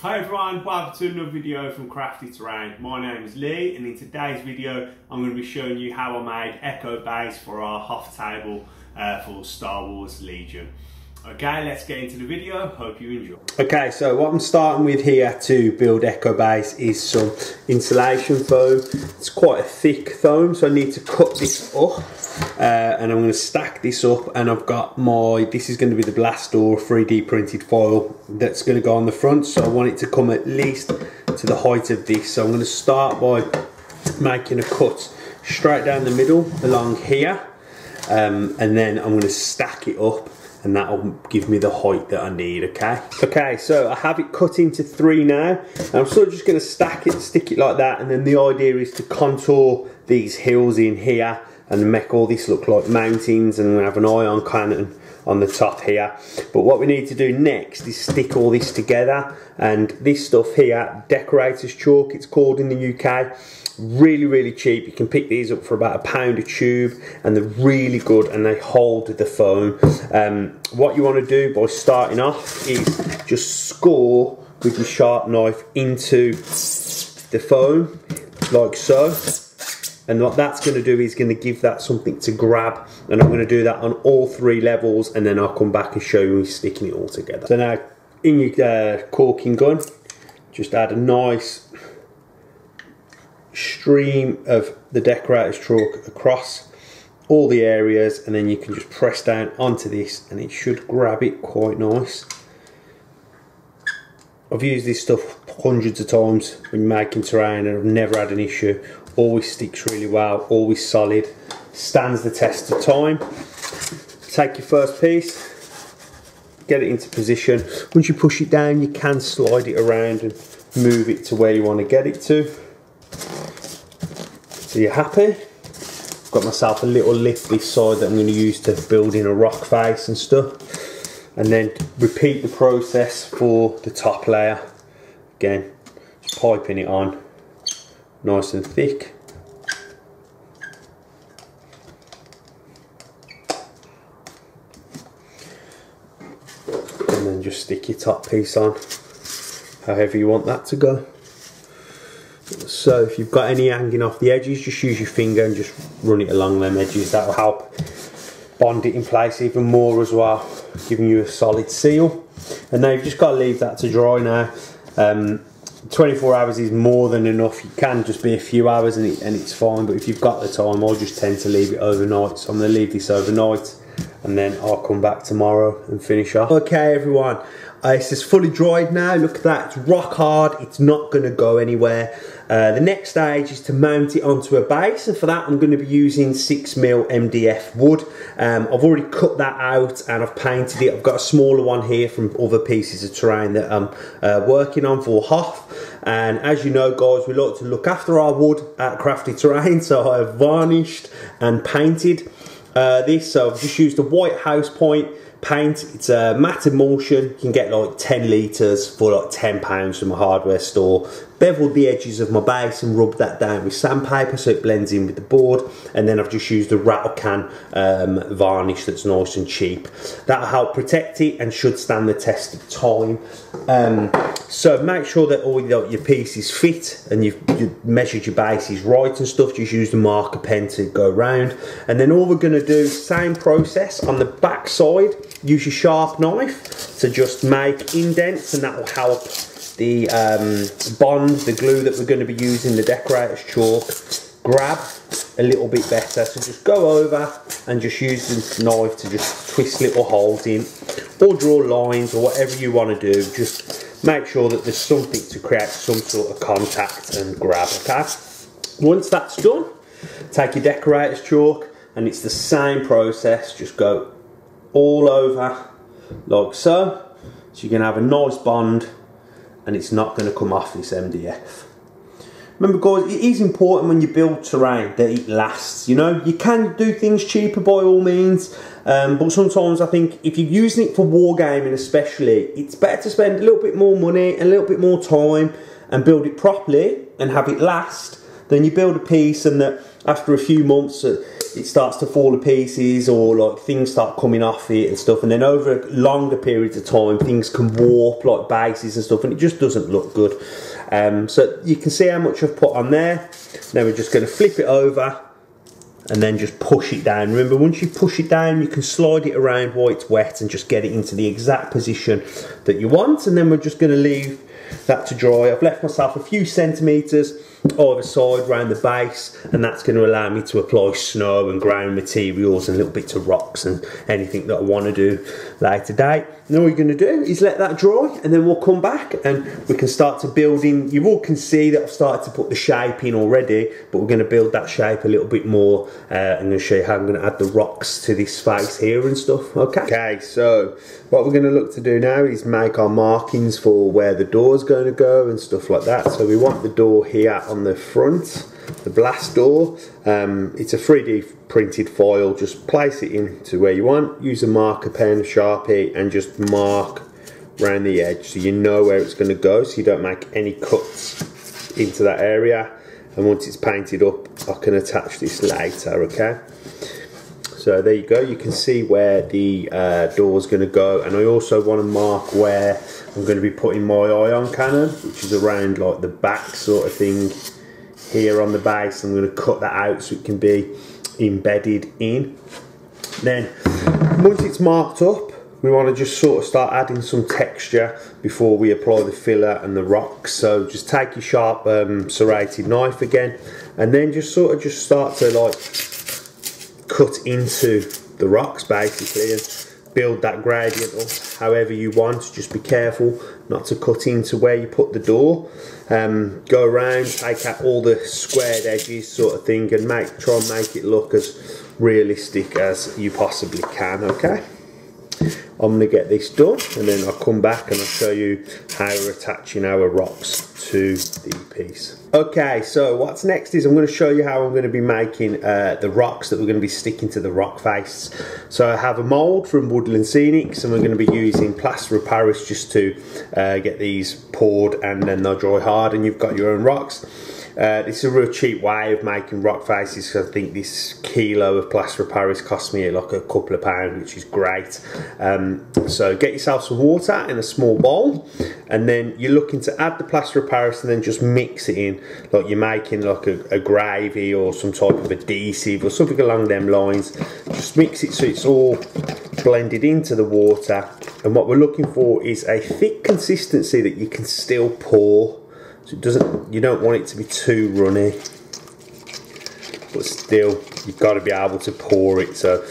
Hi everyone, welcome to another video from Crafty Terrain. My name is Lee and in today's video I'm going to be showing you how I made Echo Base for our Hoth table for Star Wars Legion. Okay, let's get into the video, hope you enjoy. Okay, so what I'm starting with here to build Echo Base is some insulation foam. It's quite a thick foam, so I need to cut this up and I'm going to stack this up, and I've got my, this is going to be the blast door 3D printed foil that's going to go on the front, so I want it to come at least to the height of this. So I'm going to start by making a cut straight down the middle along here and then I'm going to stack it up, and that'll give me the height that I need, okay? Okay, so I have it cut into three now, and I'm sort of just gonna stack it, stick it like that, and then the idea is to contour these hills in here and make all this look like mountains, and we'll have an ion cannon on the top here. But what we need to do next is stick all this together, and this stuff here, decorator's chalk it's called in the UK, really cheap. You can pick these up for about £1 a tube, and they're really good and they hold the foam. What you want to do by starting off is just score with your sharp knife into the foam like so, and what that's going to do is going to give that something to grab, and I'm going to do that on all three levels, and then I'll come back and show you sticking it all together. So now in your corking gun, just add a nice stream of the decorator's chalk across all the areas, and then you can just press down onto this and it should grab it quite nice. I've used this stuff hundreds of times when making terrain and I've never had an issue. Always sticks really well, always solid, stands the test of time. Take your first piece, get it into position. Once you push it down you can slide it around and move it to where you want to get it to. So you're happy. I've got myself a little lift this side that I'm going to use to build in a rock face and stuff, and then repeat the process for the top layer. Again, just piping it on nice and thick. And then just stick your top piece on however you want that to go. So if you've got any hanging off the edges, just use your finger and just run it along them edges. That'll help bond it in place even more as well, giving you a solid seal. And now you've just got to leave that to dry now. 24 hours is more than enough. You can just be a few hours and it's fine, but if you've got the time, I just tend to leave it overnight. So I'm going to leave this overnight and then I'll come back tomorrow and finish off. Okay everyone, this is fully dried now. Look at that, it's rock hard, it's not going to go anywhere. The next stage is to mount it onto a base, and for that I'm going to be using 6mm MDF wood. I've already cut that out and I've painted it. I've got a smaller one here from other pieces of terrain that I'm working on for Hoth, and as you know guys, we like to look after our wood at Crafty Terrain, so I have varnished and painted this. So I've just used a white house point paint. It's a matte emulsion. You can get like 10 litres for like £10 from a hardware store. Beveled the edges of my base and rubbed that down with sandpaper so it blends in with the board, and then I've just used a rattle can varnish that's nice and cheap. That'll help protect it and should stand the test of time. So make sure that all your pieces fit and you've measured your bases right and stuff. Just use the marker pen to go round, and then all we're going to do, same process on the back side. Use your sharp knife to just make indents, and that will help the bond, the glue that we're going to be using, the decorator's chalk, grab a little bit better. So just go over and just use the knife to just twist little holes in, or draw lines, or whatever you want to do. Just make sure that there's something to create some sort of contact and grab, okay? Once that's done, take your decorator's chalk, and it's the same process. Just go all over like so, so you can have a nice bond and it's not going to come off this MDF. Remember guys, it is important when you build terrain that it lasts. You know, you can do things cheaper by all means, but sometimes I think if you're using it for wargaming especially, it's better to spend a little bit more money and a little bit more time and build it properly and have it last, than you build a piece and that after a few months it starts to fall to pieces, or like things start coming off it and stuff, and then over longer periods of time things can warp like bases and stuff, and it just doesn't look good. So you can see how much I've put on there. Now we're just going to flip it over and then just push it down. Remember, once you push it down, you can slide it around while it's wet and just get it into the exact position that you want. And then we're just going to leave that to dry. I've left myself a few centimetres either side around the base, and that's going to allow me to apply snow and ground materials and little bits of rocks and anything that I want to do later date. Now what you're going to do is let that dry, and then we'll come back and we can start to build in. You all can see that I've started to put the shape in already, but we're going to build that shape a little bit more. I'm going to show you how I'm going to add the rocks to this face here and stuff. Okay, so what we're going to look to do now is make our markings for where the door's going to go and stuff like that. So we want the door here on the front, the blast door. It's a 3D printed foil. Just place it into where you want, use a marker pen, Sharpie, and just mark around the edge so you know where it's going to go, so you don't make any cuts into that area. And once it's painted up, I can attach this later. Okay, so there you go, you can see where the door's going to go. And I also want to mark where I'm going to be putting my ion cannon, which is around like the back sort of thing here on the base. I'm going to cut that out so it can be embedded in. Then once it's marked up, we want to just sort of start adding some texture before we apply the filler and the rocks. So just take your sharp serrated knife again, and then just sort of just start to like cut into the rocks basically and build that gradient up however you want. Just be careful not to cut into where you put the door. Go around, take out all the squared edges sort of thing, and try and make it look as realistic as you possibly can. Okay, I'm going to get this done, and then I'll come back and I'll show you how we're attaching our rocks to the piece. Okay, so what's next is I'm going to show you how I'm going to be making the rocks that we're going to be sticking to the rock face. So I have a mould from Woodland Scenics, and we're going to be using plaster of Paris just to get these poured, and then they'll dry hard and you've got your own rocks. This is a real cheap way of making rock faces. I think this kilo of plaster of Paris cost me like a couple of pounds, which is great. So get yourself some water in a small bowl, and then you're looking to add the plaster of Paris and then just mix it in like you're making like a gravy or some type of adhesive or something along them lines. Just mix it so it's all blended into the water, and what we're looking for is a thick consistency that you can still pour. So it doesn't, you don't want it to be too runny, but still you've got to be able to pour it. So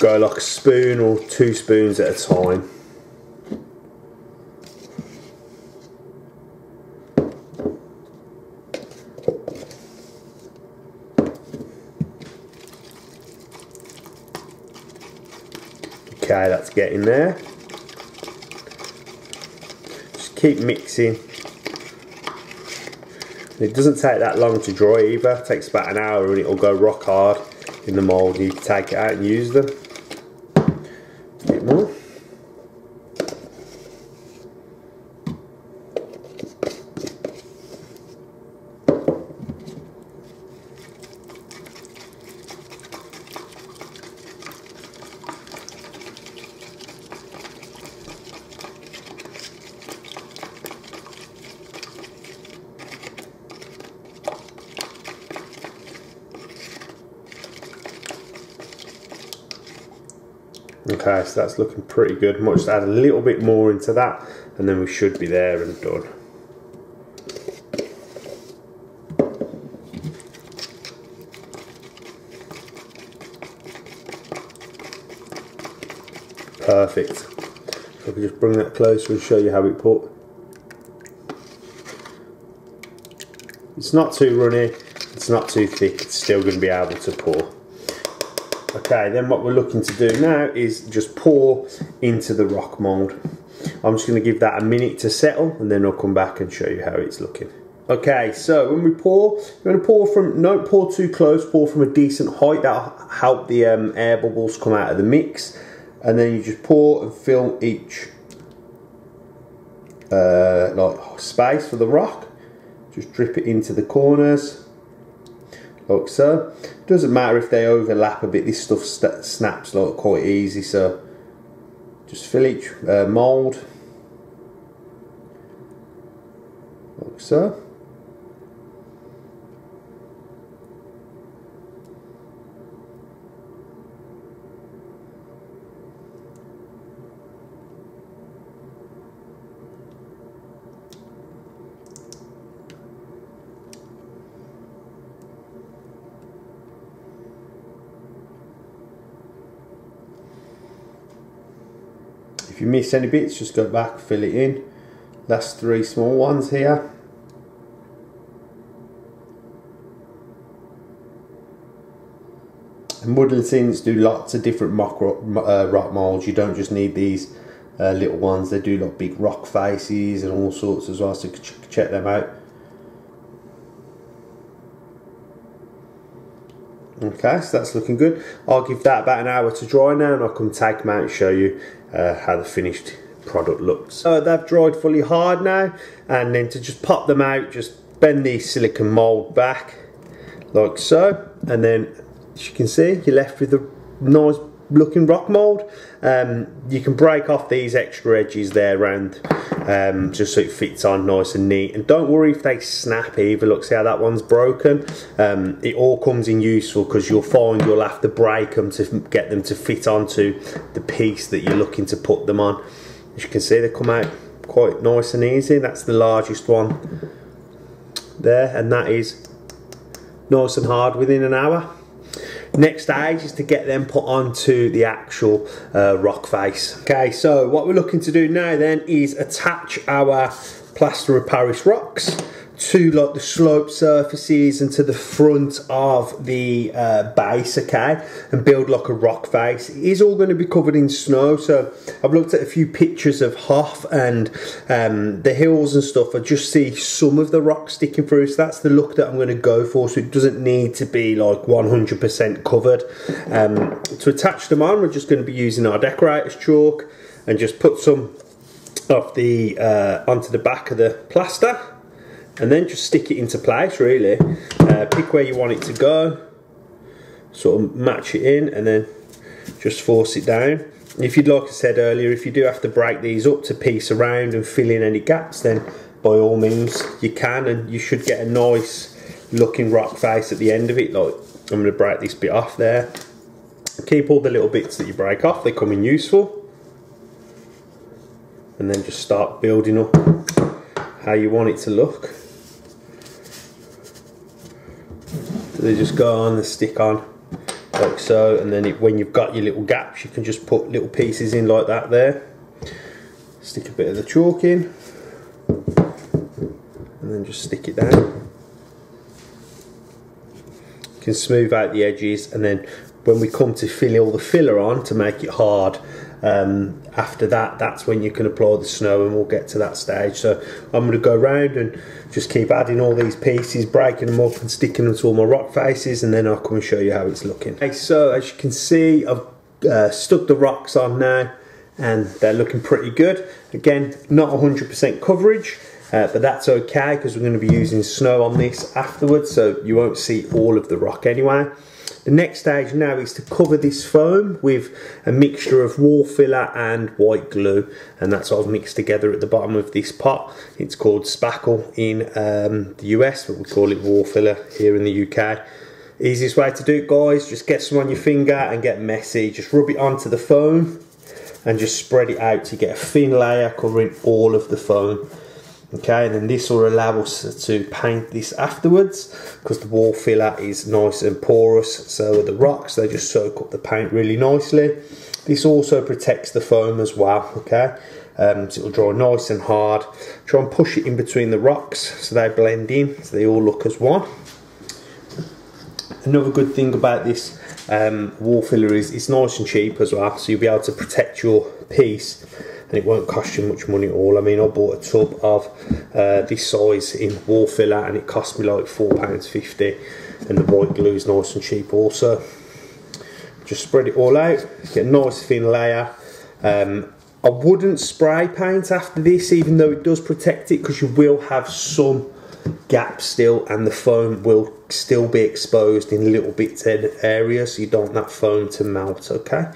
go like a spoon or two spoons at a time. Okay, that's getting there. Just keep mixing. It doesn't take that long to dry either. It takes about an hour and it'll go rock hard in the mould. You can take it out and use them. A bit more. Okay, so that's looking pretty good. I might just add a little bit more into that, and then we should be there and done. Perfect. If I could just bring that closer and show you how it put. It's not too runny, it's not too thick, it's still going to be able to pour. Okay, then what we're looking to do now is just pour into the rock mould. I'm just going to give that a minute to settle, and then I'll come back and show you how it's looking. Okay, so when we pour, you're going to pour from, don't pour too close, pour from a decent height. That'll help the air bubbles come out of the mix. And then you just pour and fill each like space for the rock. Just drip it into the corners. like so. Doesn't matter if they overlap a bit, this stuff snaps like quite easy, so just fill each mould like so. If you miss any bits, just go back, fill it in. Last three small ones here. And Woodland Scenics do lots of different rock moulds. You don't just need these little ones. They do like big rock faces and all sorts as well, so check them out. Okay, so that's looking good. I'll give that about an hour to dry now, and I'll come take them out and show you how the finished product looks. So they've dried fully hard now, and then to just pop them out, just bend the silicone mould back like so, and then as you can see, you're left with a nice looking rock mould. You can break off these extra edges there around just so it fits on nice and neat, and don't worry if they snap either. Look, see how that one's broken. It all comes in useful because you'll find you'll have to break them to get them to fit onto the piece that you're looking to put them on. As you can see, they come out quite nice and easy. That's the largest one there, and that is nice and hard within an hour. Next stage is to get them put onto the actual rock face. Okay, so what we're looking to do now then is attach our plaster of Paris rocks to like the slope surfaces and to the front of the base, okay, and build like a rock face. It is all going to be covered in snow, so I've looked at a few pictures of Hoth, and the hills and stuff, I just see some of the rocks sticking through, so that's the look that I'm going to go for, so it doesn't need to be like 100% covered. To attach them on, we're just going to be using our decorator's chalk and just put some of the onto the back of the plaster. And then just stick it into place really, pick where you want it to go, sort of match it in, and then just force it down. If you'd, like I said earlier, if you do have to break these up to piece around and fill in any gaps, then by all means you can, and you should get a nice looking rock face at the end of it. Like, I'm going to break this bit off there. Keep all the little bits that you break off, they come in useful. And then just start building up how you want it to look. So they just go on, they stick on like so, and then when you've got your little gaps, you can just put little pieces in like that there. Stick a bit of the chalk in, and then just stick it down. You can smooth out the edges, and then when we come to fill all the filler on to make it hard, after that, that's when you can apply the snow, and we'll get to that stage. So I'm going to go round and just keep adding all these pieces, breaking them up and sticking them to all my rock faces, and then I'll come and show you how it's looking. Okay, so as you can see, I've stuck the rocks on now, and they're looking pretty good. Again, not 100% coverage, but that's okay because we're going to be using snow on this afterwards, so you won't see all of the rock anyway. The next stage now is to cover this foam with a mixture of wall filler and white glue, and that's all mixed together at the bottom of this pot. It's called spackle in the US, but we call it wall filler here in the UK. Easiest way to do it, guys, just get some on your finger and get messy. Just rub it onto the foam and just spread it out to get a thin layer covering all of the foam. Okay, and then this will allow us to paint this afterwards because the wall filler is nice and porous, so the rocks, they just soak up the paint really nicely. This also protects the foam as well, okay, so it'll dry nice and hard. Try and push it in between the rocks so they blend in, so they all look as one. Another good thing about this wall filler is it's nice and cheap as well, so you'll be able to protect your piece. And it won't cost you much money at all. I mean, I bought a tub of this size in wall filler and it cost me like £4.50, and the white glue is nice and cheap also. Just spread it all out, get a nice thin layer. I wouldn't spray paint after this, even though it does protect it, because you will have some gaps still and the foam will still be exposed in little bits of areas, so you don't want that foam to melt, okay?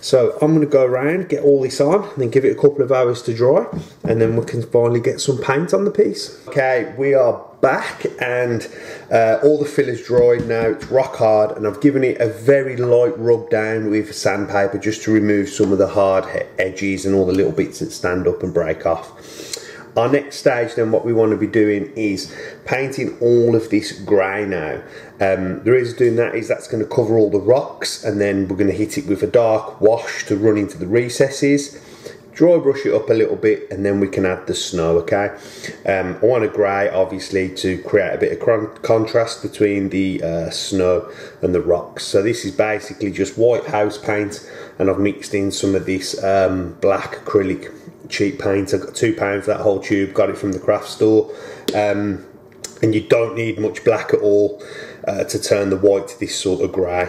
So I'm going to go around, get all this on, and then give it a couple of hours to dry, and then we can finally get some paint on the piece. Okay, we are back, and all the filler's dried now, it's rock hard, and I've given it a very light rub down with sandpaper just to remove some of the hard edges and all the little bits that stand up and break off. Our next stage then, what we want to be doing is painting all of this grey now. The reason doing that is that's going to cover all the rocks, and then we're going to hit it with a dark wash to run into the recesses, dry brush it up a little bit, and then we can add the snow, okay? I want a grey obviously to create a bit of contrast between the snow and the rocks. So this is basically just white house paint, and I've mixed in some of this black acrylic cheap paint. I got £2 for that whole tube, got it from the craft store, and you don't need much black at all to turn the white to this sort of grey.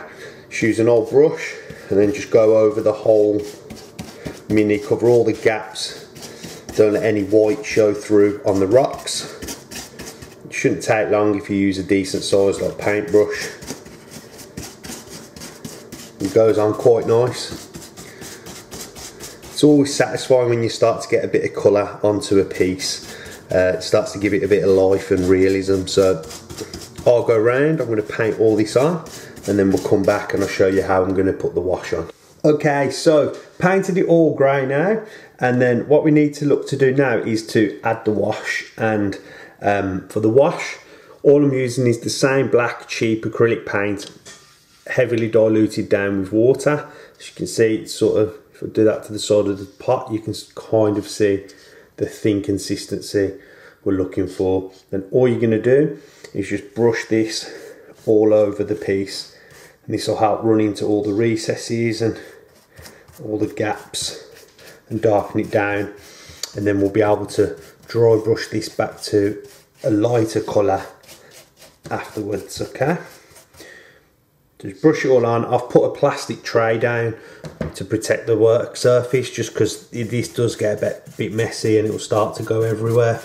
Just use an old brush and then just go over the whole mini, cover all the gaps, don't let any white show through on the rocks. It shouldn't take long if you use a decent size like paintbrush. It goes on quite nice. It's always satisfying when you start to get a bit of colour onto a piece. It starts to give it a bit of life and realism. So I'll go round, I'm going to paint all this on, and then we'll come back and I'll show you how I'm going to put the wash on. Okay, so painted it all grey now, and then what we need to look to do now is to add the wash. And for the wash, all I'm using is the same black cheap acrylic paint, heavily diluted down with water. As you can see, it's sort of, if I do that to the side of the pot, you can kind of see the thin consistency we're looking for. Then all you're going to do is just brush this all over the piece, and this will help run into all the recesses and all the gaps and darken it down, and then we'll be able to dry brush this back to a lighter colour afterwards, okay? Just brush it all on. I've put a plastic tray down to protect the work surface, just because this does get a bit messy and it will start to go everywhere.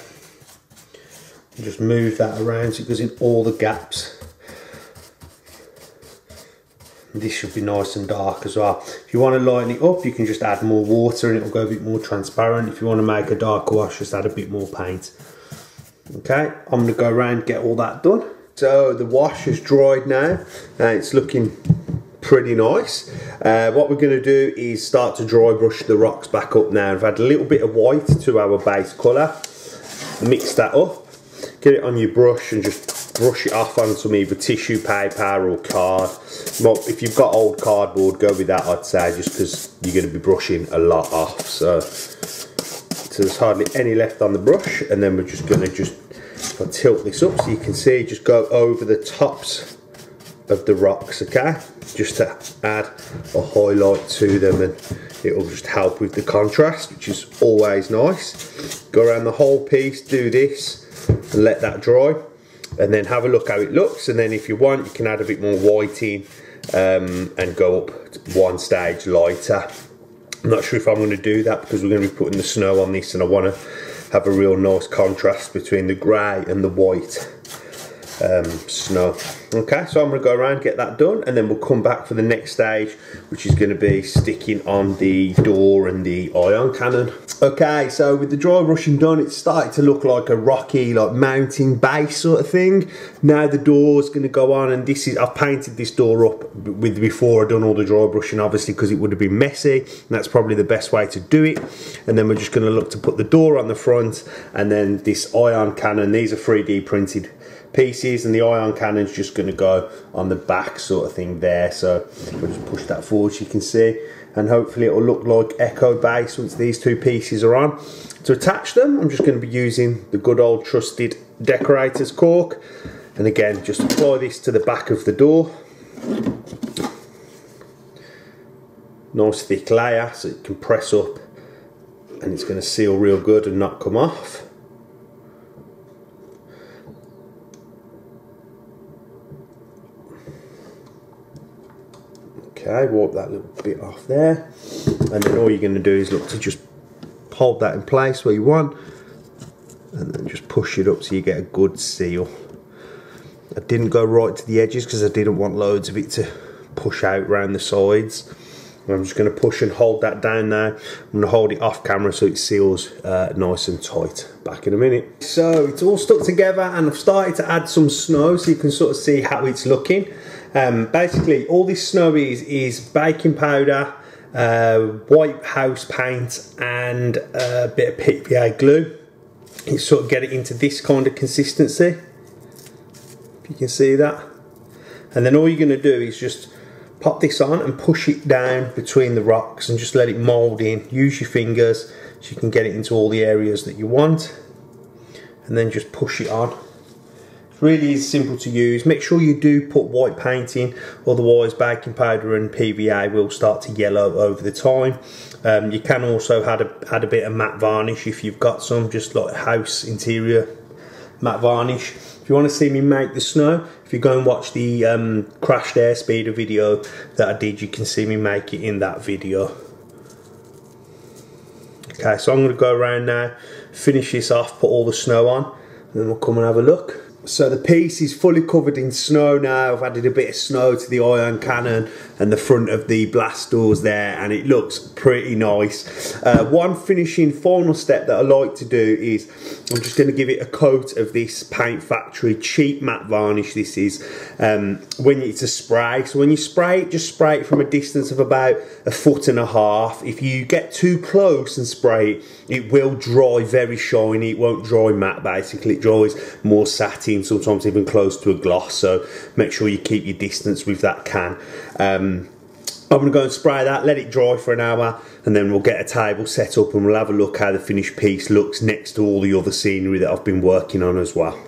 Just move that around so it goes in all the gaps. This should be nice and dark as well. If you want to lighten it up, you can just add more water and it will go a bit more transparent. If you want to make a darker wash, just add a bit more paint. Okay, I'm going to go around and get all that done. So the wash is dried now, and it's looking pretty nice. What we're going to do is start to dry brush the rocks back up now. I've had a little bit of white to our base colour, mix that up, get it on your brush and just brush it off on some either tissue paper or card. Well, if you've got old cardboard, go with that, I'd say, just because you're going to be brushing a lot off. So there's hardly any left on the brush, and then we're just going to just, if I tilt this up so you can see, just go over the tops of the rocks, okay, just to add a highlight to them, and it'll just help with the contrast, which is always nice. Go around the whole piece, do this, and let that dry, and then have a look how it looks. And then if you want, you can add a bit more white in and go up one stage lighter. I'm not sure if I'm going to do that, because we're going to be putting the snow on this, and I want to have a real nice contrast between the grey and the white snow. Okay, so I'm going to go around, get that done, and then we'll come back for the next stage, which is going to be sticking on the door and the ion cannon. Okay, so with the dry brushing done, it's started to look like a rocky, like mountain base sort of thing. Now the door's going to go on, and this is, I've painted this door up with before I've done all the dry brushing, obviously, because it would have been messy, and that's probably the best way to do it. And then we're just going to look to put the door on the front, and then this ion cannon, these are 3D printed pieces, and the ion cannon's just going to go on the back sort of thing there. So we'll just push that forward so you can see, and hopefully it'll look like Echo Base once these two pieces are on. To attach them, I'm just going to be using the good old trusted decorator's cork, and again just apply this to the back of the door. Nice thick layer so it can press up, and it's going to seal real good and not come off. Okay, wipe that little bit off there, and then all you're going to do is look to just hold that in place where you want, and then just push it up so you get a good seal. I didn't go right to the edges because I didn't want loads of it to push out round the sides. And I'm just going to push and hold that down now. I'm going to hold it off camera so it seals nice and tight. Back in a minute. So it's all stuck together and I've started to add some snow so you can sort of see how it's looking. Basically all this snow is baking powder, white house paint and a bit of PVA glue. You sort of get it into this kind of consistency, if you can see that. And then all you're going to do is just pop this on and push it down between the rocks and just let it mould in. Use your fingers so you can get it into all the areas that you want, and then just push it on. It really is simple to use. Make sure you do put white paint in, otherwise baking powder and PVA will start to yellow over the time. You can also add a bit of matte varnish if you've got some, just like house interior matte varnish. If you want to see me make the snow, if you go and watch the crashed airspeeder video that I did, you can see me make it in that video. Okay, so I'm going to go around now, finish this off, put all the snow on, and then we'll come and have a look. So the piece is fully covered in snow now. I've added a bit of snow to the ion cannon and the front of the blast doors there, and it looks pretty nice. One finishing final step that I like to do is I'm just going to give it a coat of this Paint Factory cheap matte varnish. This is when it's a spray, so when you spray it, just spray it from a distance of about 1.5 feet. If you get too close and spray it, it will dry very shiny. It won't dry matte, basically. It dries more satin, sometimes even close to a gloss, so make sure you keep your distance with that can. I'm going to go and spray that, let it dry for an hour, and then we'll get a table set up and we'll have a look how the finished piece looks next to all the other scenery that I've been working on as well.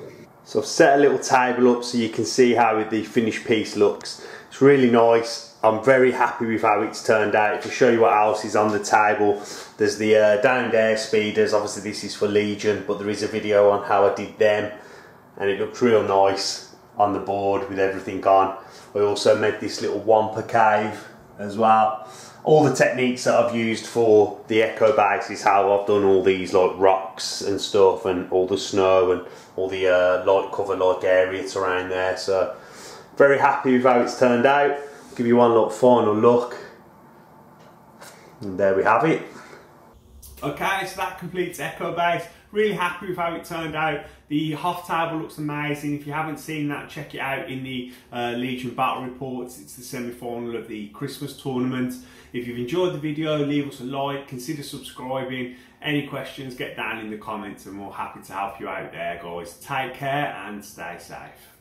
So I've set a little table up so you can see how the finished piece looks. It's really nice. I'm very happy with how it's turned out. If I show you what else is on the table, there's the downed airspeeders. Obviously this is for Legion, but there is a video on how I did them, and it looks real nice on the board with everything on. I also made this little Wampa cave as well. All the techniques that I've used for the Echo Base is how I've done all these like rocks and stuff, and all the snow and all the light cover like areas around there. So very happy with how it's turned out. I'll give you one look, final look, and there we have it. Okay, so that completes Echo Base. Really happy with how it turned out. The Hoth table looks amazing. If you haven't seen that, check it out in the Legion Battle Reports. It's the semi-final of the Christmas tournament. If you've enjoyed the video, leave us a like, consider subscribing. Any questions, get down in the comments and we're happy to help you out there, guys. Take care and stay safe.